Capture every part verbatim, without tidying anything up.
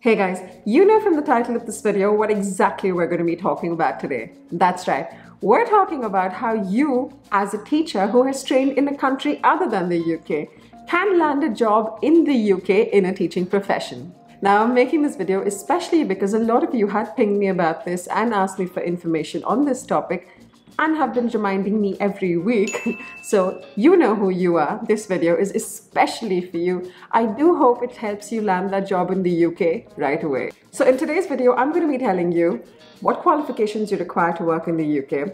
Hey guys, you know from the title of this video what exactly we're going to be talking about today. That's right, we're talking about how you, as a teacher who has trained in a country other than the U K, can land a job in the U K in a teaching profession. Now, I'm making this video especially because a lot of you had pinged me about this and asked me for information on this topic and have been reminding me every week. So you know who you are. This video is especially for you. I do hope it helps you land that job in the U K right away. So in today's video, I'm going to be telling you what qualifications you require to work in the U K,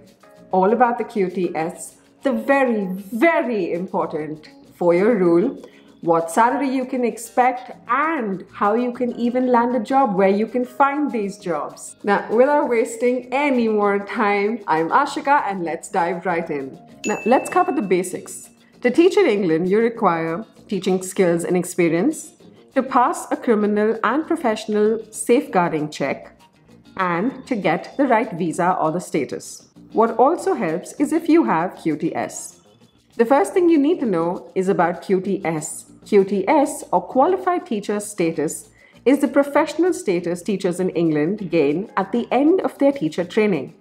all about the Q T S, the very, very important FOIA rule, what salary you can expect, and how you can even land a job, where you can find these jobs. Now, without wasting any more time, I'm Ashika and let's dive right in. Now, let's cover the basics. To teach in England, you require teaching skills and experience, to pass a criminal and professional safeguarding check, and to get the right visa or the status. What also helps is if you have Q T S. The first thing you need to know is about Q T S. Q T S, or Qualified Teacher Status, is the professional status teachers in England gain at the end of their teacher training.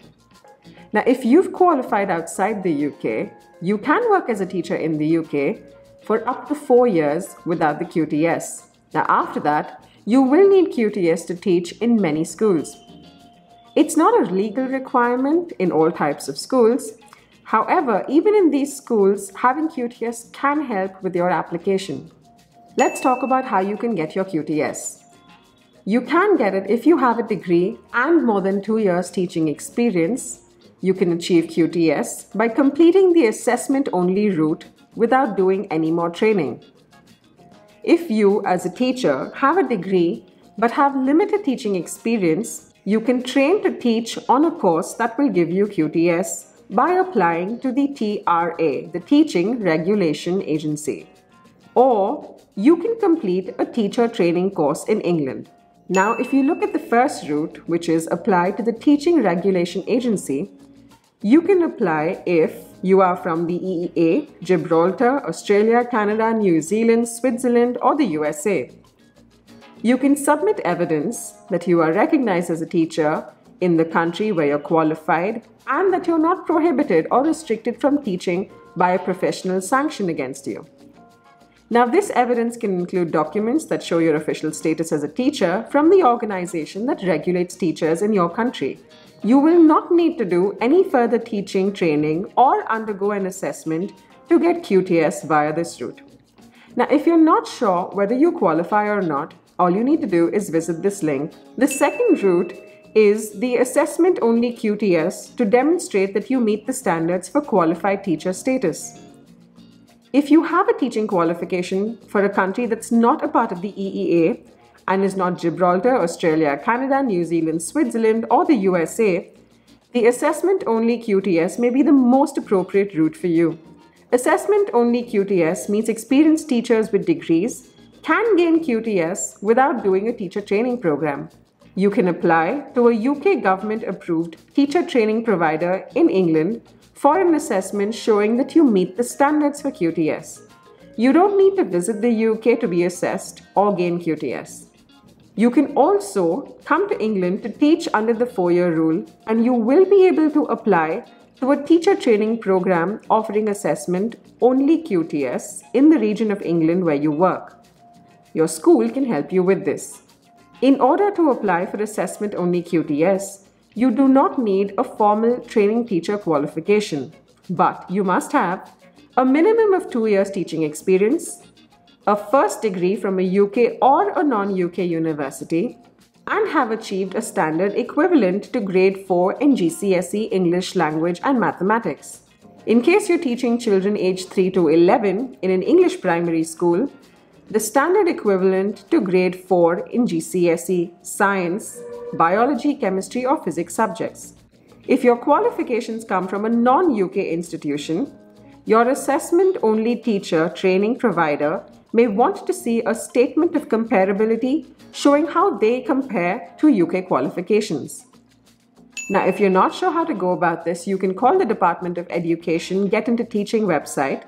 Now, if you've qualified outside the U K, you can work as a teacher in the U K for up to four years without the Q T S. Now, after that, you will need Q T S to teach in many schools. It's not a legal requirement in all types of schools. However, even in these schools, having Q T S can help with your application. Let's talk about how you can get your Q T S. You can get it if you have a degree and more than two years teaching experience. You can achieve Q T S by completing the assessment-only route without doing any more training. If you, as a teacher, have a degree but have limited teaching experience, you can train to teach on a course that will give you Q T S by applying to the T R A, the Teaching Regulation Agency. Or you can complete a teacher training course in England. Now, if you look at the first route, which is apply to the Teaching Regulation Agency, you can apply if you are from the E E A, Gibraltar, Australia, Canada, New Zealand, Switzerland, or the U S A. You can submit evidence that you are recognized as a teacher in the country where you're qualified, and that you're not prohibited or restricted from teaching by a professional sanction against you. Now, this evidence can include documents that show your official status as a teacher from the organization that regulates teachers in your country. You will not need to do any further teaching training or undergo an assessment to get Q T S via this route. Now, if you're not sure whether you qualify or not, all you need to do is visit this link. The second route is the assessment-only Q T S to demonstrate that you meet the standards for qualified teacher status. If you have a teaching qualification for a country that's not a part of the E E A and is not Gibraltar, Australia, Canada, New Zealand, Switzerland, or the U S A, the assessment-only Q T S may be the most appropriate route for you. Assessment-only Q T S means experienced teachers with degrees can gain Q T S without doing a teacher training program. You can apply to a U K government-approved teacher training provider in England for an assessment showing that you meet the standards for Q T S. You don't need to visit the U K to be assessed or gain Q T S. You can also come to England to teach under the FOIA rule, and you will be able to apply to a teacher training program offering assessment-only Q T S in the region of England where you work. Your school can help you with this. In order to apply for assessment-only Q T S, you do not need a formal training teacher qualification, but you must have a minimum of two years teaching experience, a first degree from a U K or a non-U K university, and have achieved a standard equivalent to grade four in G C S E English language and mathematics. In case you're teaching children aged three to eleven in an English primary school, the standard equivalent to grade four in G C S E science, biology, chemistry, or physics subjects. If your qualifications come from a non-U K institution, your assessment-only teacher training provider may want to see a statement of comparability showing how they compare to U K qualifications. Now, if you're not sure how to go about this, you can call the Department of Education Get Into Teaching website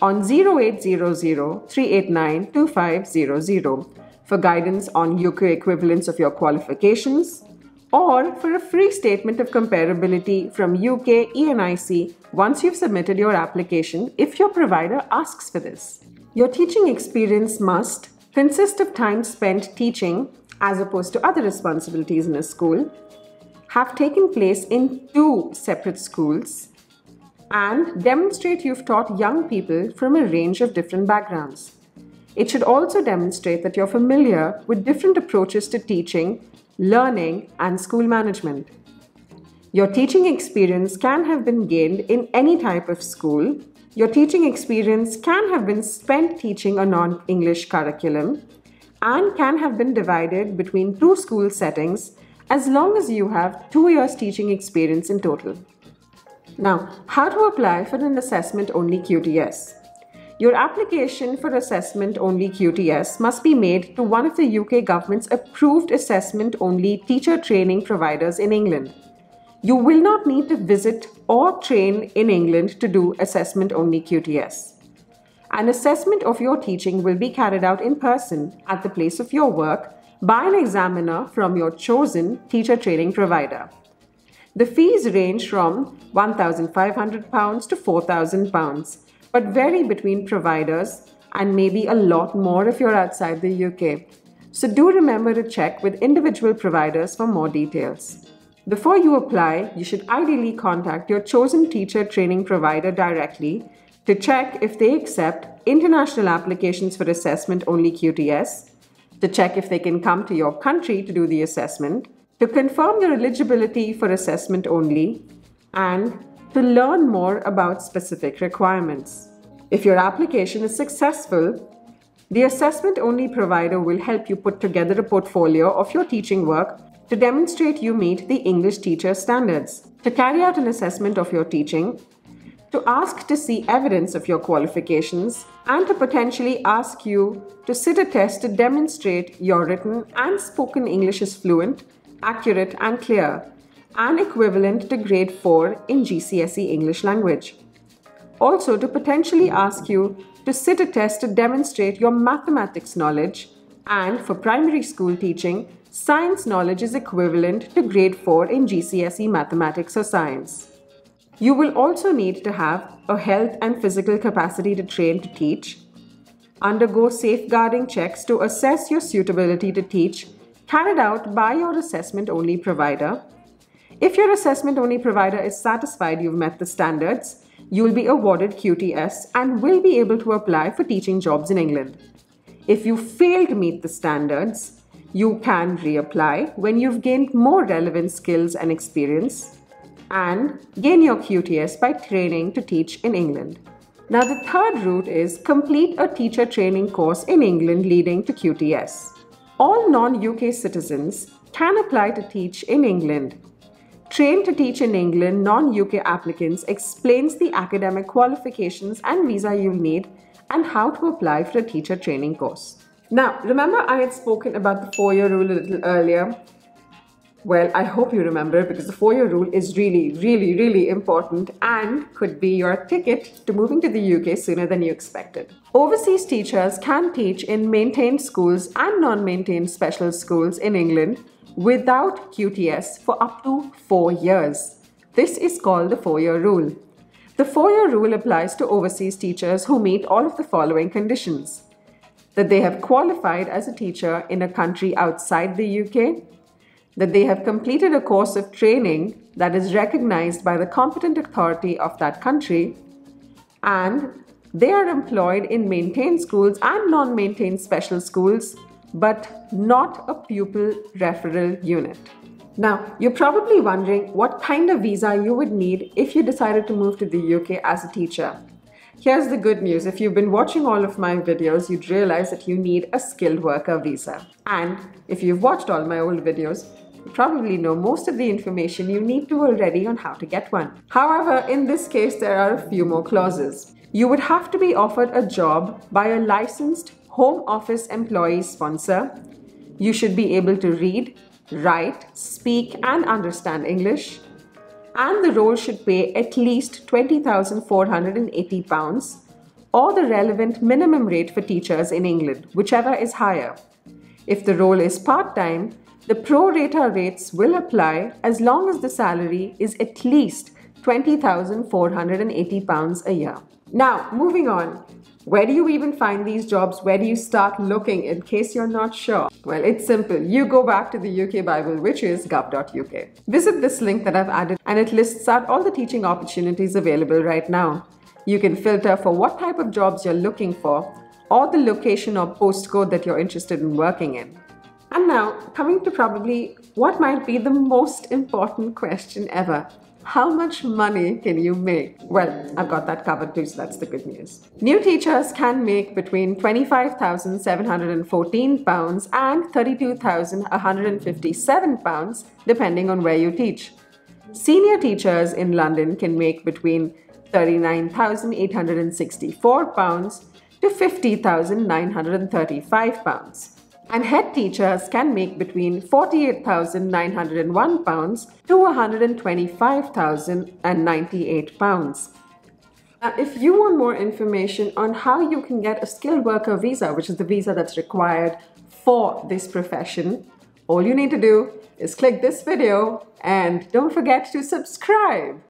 on zero eight zero zero, three eight nine, two five zero zero for guidance on U K equivalents of your qualifications, or for a free statement of comparability from U K E N I C once you've submitted your application if your provider asks for this. Your teaching experience must consist of time spent teaching as opposed to other responsibilities in a school, have taken place in two separate schools, and demonstrate you've taught young people from a range of different backgrounds. It should also demonstrate that you're familiar with different approaches to teaching, learning, and school management. Your teaching experience can have been gained in any type of school. Your teaching experience can have been spent teaching a non-English curriculum and can have been divided between two school settings as long as you have two years teaching experience in total. Now, how to apply for an assessment-only Q T S? Your application for assessment-only Q T S must be made to one of the U K government's approved assessment-only teacher training providers in England. You will not need to visit or train in England to do assessment-only Q T S. An assessment of your teaching will be carried out in person at the place of your work by an examiner from your chosen teacher training provider. The fees range from one thousand five hundred pounds to four thousand pounds. But vary between providers and maybe a lot more if you're outside the U K. So do remember to check with individual providers for more details. Before you apply, you should ideally contact your chosen teacher training provider directly to check if they accept international applications for assessment-only Q T S, to check if they can come to your country to do the assessment, to confirm your eligibility for assessment only, and to learn more about specific requirements. If your application is successful, the assessment-only provider will help you put together a portfolio of your teaching work to demonstrate you meet the English teacher standards, to carry out an assessment of your teaching, to ask to see evidence of your qualifications, and to potentially ask you to sit a test to demonstrate your written and spoken English is fluent, accurate, and clear, and equivalent to grade four in G C S E English language. Also, to potentially ask you to sit a test to demonstrate your mathematics knowledge, and for primary school teaching, science knowledge is equivalent to grade four in G C S E mathematics or science. You will also need to have a health and physical capacity to train to teach, undergo safeguarding checks to assess your suitability to teach carried out by your assessment-only provider. If your assessment-only provider is satisfied you've met the standards, you'll be awarded Q T S and will be able to apply for teaching jobs in England. If you fail to meet the standards, you can reapply when you've gained more relevant skills and experience and gain your Q T S by training to teach in England. Now, the third route is complete a teacher training course in England leading to Q T S. All non-U K citizens can apply to teach in England. Trained to Teach in England non-U K applicants explains the academic qualifications and visa you'll need and how to apply for a teacher training course. Now, remember I had spoken about the FOIA rule a little earlier? Well, I hope you remember because the FOIA rule is really, really, really important and could be your ticket to moving to the U K sooner than you expected. Overseas teachers can teach in maintained schools and non-maintained special schools in England without Q T S for up to four years. This is called the FOIA rule. The FOIA rule applies to overseas teachers who meet all of the following conditions: that they have qualified as a teacher in a country outside the U K, that they have completed a course of training that is recognized by the competent authority of that country, and they are employed in maintained schools and non-maintained special schools but not a pupil referral unit. Now, you're probably wondering what kind of visa you would need if you decided to move to the U K as a teacher. Here's the good news. If you've been watching all of my videos, you'd realize that you need a skilled worker visa. And if you've watched all my old videos, you probably know most of the information you need to already on how to get one. However, in this case, there are a few more clauses. You would have to be offered a job by a licensed Home Office employee sponsor. You should be able to read, write, speak and understand English, and the role should pay at least twenty thousand four hundred and eighty pounds or the relevant minimum rate for teachers in England, whichever is higher. If the role is part-time, the pro rata rates will apply as long as the salary is at least twenty thousand four hundred and eighty pounds a year. Now, moving on. Where do you even find these jobs? Where do you start looking in case you're not sure? Well, it's simple. You go back to the U K Bible, which is gov dot U K. Visit this link that I've added and it lists out all the teaching opportunities available right now. You can filter for what type of jobs you're looking for or the location or postcode that you're interested in working in. And now, coming to probably what might be the most important question ever. How much money can you make? Well, I've got that covered too, so that's the good news. New teachers can make between twenty-five thousand seven hundred and fourteen pounds and thirty-two thousand one hundred and fifty-seven pounds, depending on where you teach. Senior teachers in London can make between thirty-nine thousand eight hundred and sixty-four pounds to fifty thousand nine hundred and thirty-five pounds. And head teachers can make between forty-eight thousand nine hundred and one pounds to one hundred and twenty-five thousand and ninety-eight pounds. Now, if you want more information on how you can get a skilled worker visa, which is the visa that's required for this profession, all you need to do is click this video and don't forget to subscribe.